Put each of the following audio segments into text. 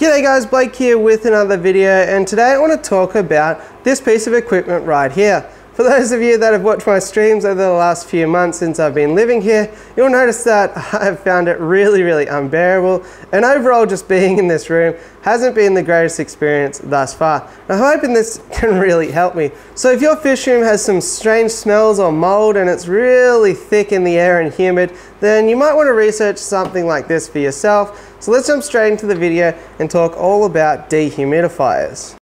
G'day guys, Blake here with another video, and today I want to talk about this piece of equipment right here. For those of you that have watched my streams over the last few months since I've been living here, you'll notice that I've found it really unbearable, and overall just being in this room hasn't been the greatest experience thus far. I'm hoping this can really help me. So if your fish room has some strange smells or mold and it's really thick in the air and humid, then you might want to research something like this for yourself. So let's jump straight into the video and talk all about dehumidifiers.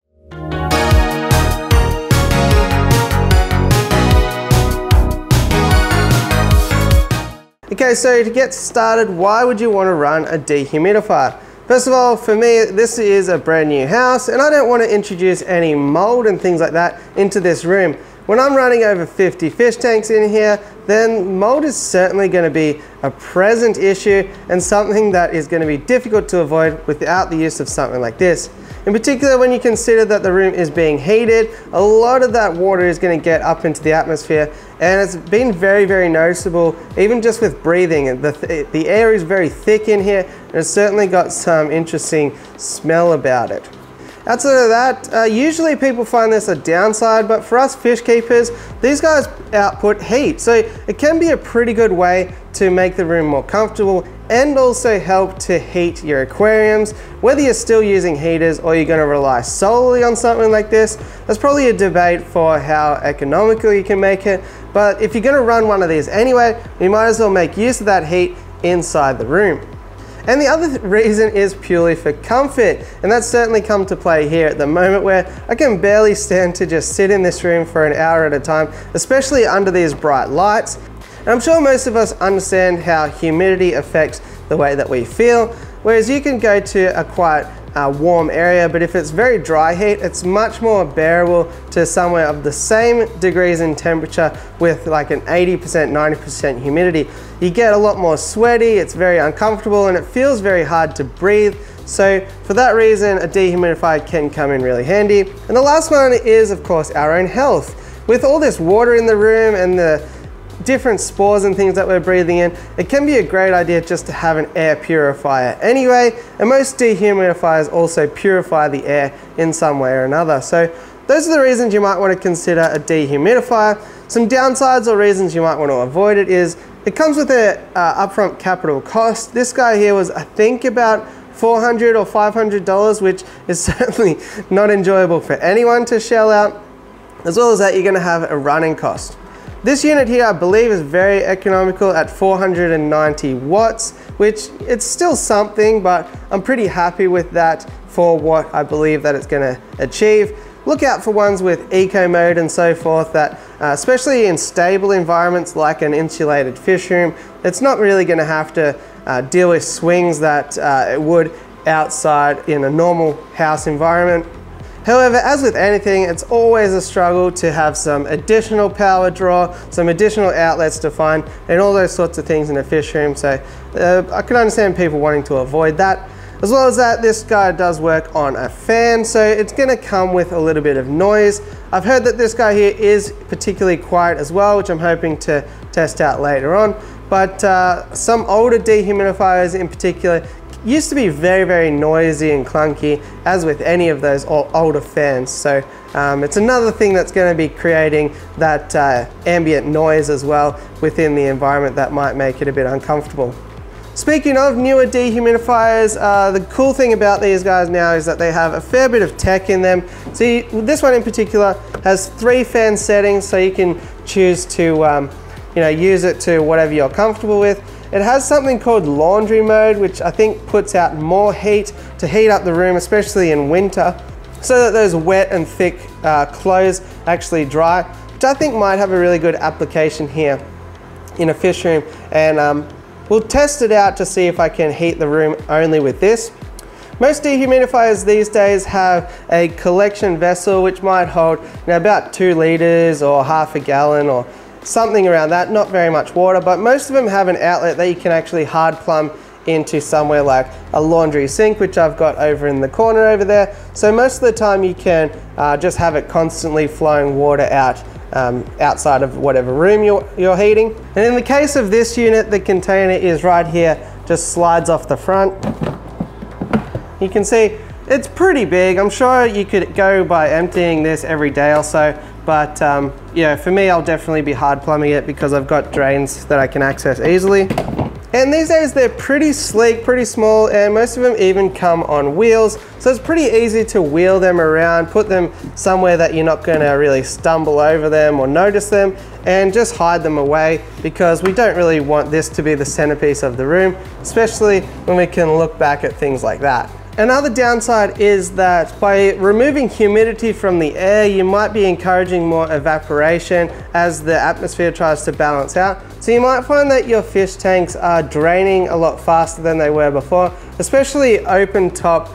Okay, so to get started, why would you want to run a dehumidifier? First of all, for me, this is a brand new house and I don't want to introduce any mold and things like that into this room. When I'm running over 50 fish tanks in here, then mold is certainly going to be a present issue and something that is going to be difficult to avoid without the use of something like this. In particular, when you consider that the room is being heated, a lot of that water is going to get up into the atmosphere, and it's been very noticeable, even just with breathing. The air is very thick in here, and it's certainly got some interesting smell about it. Outside of that, usually people find this a downside, but for us fish keepers, these guys output heat, so it can be a pretty good way to make the room more comfortable and also help to heat your aquariums. Whether you're still using heaters or you're going to rely solely on something like this, that's probably a debate for how economical you can make it, but if you're going to run one of these anyway, you might as well make use of that heat inside the room. And the other reason is purely for comfort, and that's certainly come to play here at the moment, where I can barely stand to just sit in this room for an hour at a time, especially under these bright lights. And I'm sure most of us understand how humidity affects the way that we feel, whereas you can go to a quite warm area, but if it's very dry heat, it's much more bearable to somewhere of the same degrees in temperature with like an 80%, 90% humidity. You get a lot more sweaty, it's very uncomfortable, and it feels very hard to breathe. So for that reason, a dehumidifier can come in really handy. And the last one is, of course, our own health. With all this water in the room and the different spores and things that we're breathing in, it can be a great idea just to have an air purifier anyway, and most dehumidifiers also purify the air in some way or another. So those are the reasons you might want to consider a dehumidifier. Some downsides or reasons you might want to avoid it is, it comes with an upfront capital cost. This guy here was, I think, about $400 or $500, which is certainly not enjoyable for anyone to shell out. As well as that, you're going to have a running cost. This unit here I believe is very economical at 490 watts, which it's still something, but I'm pretty happy with that for what I believe that it's going to achieve. Look out for ones with eco mode and so forth that, especially in stable environments like an insulated fish room, it's not really going to have to deal with swings that it would outside in a normal house environment. However, as with anything, it's always a struggle to have some additional power draw, some additional outlets to find, and all those sorts of things in a fish room. So I can understand people wanting to avoid that. As well as that, this guy does work on a fan, so it's going to come with a little bit of noise. I've heard that this guy here is particularly quiet as well, which I'm hoping to test out later on. But some older dehumidifiers in particular used to be very noisy and clunky, as with any of those older fans. So it's another thing that's going to be creating that ambient noise as well within the environment that might make it a bit uncomfortable. Speaking of newer dehumidifiers, the cool thing about these guys now is that they have a fair bit of tech in them. See, this one in particular has 3 fan settings, so you can choose to you know, use it to whatever you're comfortable with. It has something called laundry mode, which I think puts out more heat to heat up the room, especially in winter, so that those wet and thick clothes actually dry, which I think might have a really good application here in a fish room. And we'll test it out to see if I can heat the room only with this. Most dehumidifiers these days have a collection vessel, which might hold, you know, about 2 liters or half a gallon or something around that, not very much water, but most of them have an outlet that you can actually hard plumb into somewhere like a laundry sink, which I've got over in the corner over there. So most of the time you can just have it constantly flowing water out outside of whatever room you're heating. And in the case of this unit, the container is right here, just slides off the front. You can see it's pretty big. I'm sure you could go by emptying this every day or so, but yeah, for me, I'll definitely be hard plumbing it because I've got drains that I can access easily. And these days they're pretty sleek, pretty small, and most of them even come on wheels. So it's pretty easy to wheel them around, put them somewhere that you're not gonna really stumble over them or notice them, and just hide them away because we don't really want this to be the centerpiece of the room, especially when we can look back at things like that. Another downside is that by removing humidity from the air, you might be encouraging more evaporation as the atmosphere tries to balance out. So you might find that your fish tanks are draining a lot faster than they were before, especially open top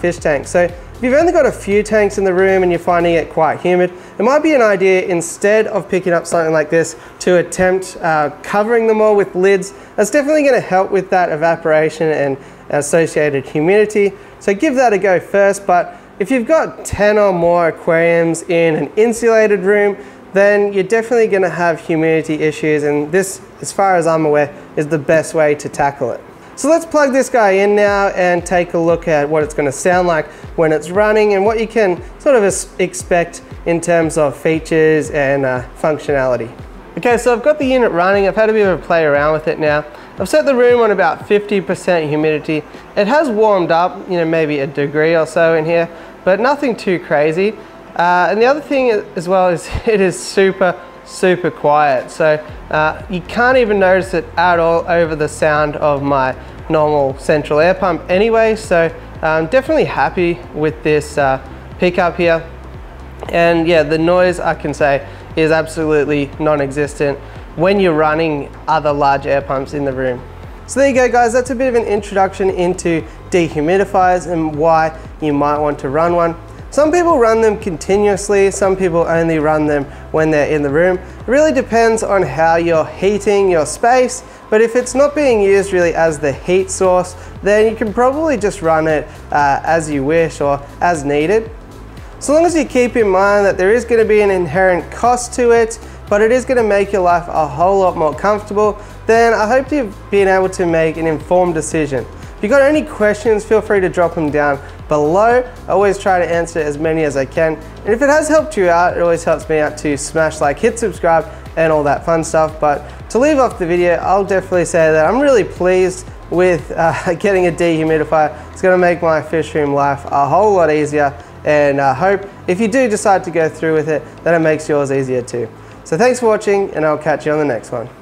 fish tanks. So if you've only got a few tanks in the room and you're finding it quite humid, it might be an idea, instead of picking up something like this, to attempt covering them all with lids. That's definitely gonna help with that evaporation and associated humidity. So give that a go first, but if you've got 10 or more aquariums in an insulated room, then you're definitely gonna have humidity issues, and this, as far as I'm aware, is the best way to tackle it. So let's plug this guy in now and take a look at what it's gonna sound like when it's running and what you can sort of expect in terms of features and functionality. Okay, so I've got the unit running. I've had a bit of a play around with it now. I've set the room on about 50% humidity. It has warmed up, you know, maybe a degree or so in here, but nothing too crazy. And the other thing as well is it is super quiet. So you can't even notice it at all over the sound of my normal central air pump anyway. So I'm definitely happy with this pickup here. And yeah, the noise, I can say, is absolutely non-existent when you're running other large air pumps in the room. So there you go, guys. That's a bit of an introduction into dehumidifiers and why you might want to run one. Some people run them continuously, some people only run them when they're in the room. It really depends on how you're heating your space, but if it's not being used really as the heat source, then you can probably just run it as you wish or as needed. So long as you keep in mind that there is going to be an inherent cost to it, but it is going to make your life a whole lot more comfortable, then I hope you've been able to make an informed decision. If you've got any questions, feel free to drop them down below. I always try to answer as many as I can. And if it has helped you out, it always helps me out to smash like, hit subscribe, and all that fun stuff. But to leave off the video, I'll definitely say that I'm really pleased with getting a dehumidifier. It's going to make my fish room life a whole lot easier. And I hope if you do decide to go through with it, that it makes yours easier too. So thanks for watching, and I'll catch you on the next one.